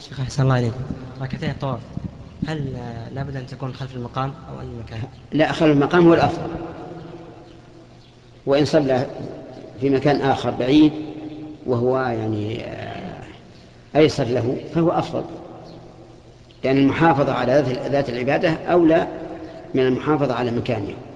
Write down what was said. شيخ أحسن الله إليكم، ركعتي الطواف هل لابد أن تكون خلف المقام أو أي مكان؟ لا، خلف المقام هو الأفضل، وإن صلى في مكان آخر بعيد وهو يعني أيسر له فهو أفضل، لأن المحافظة على ذات العبادة أولى من المحافظة على مكانه.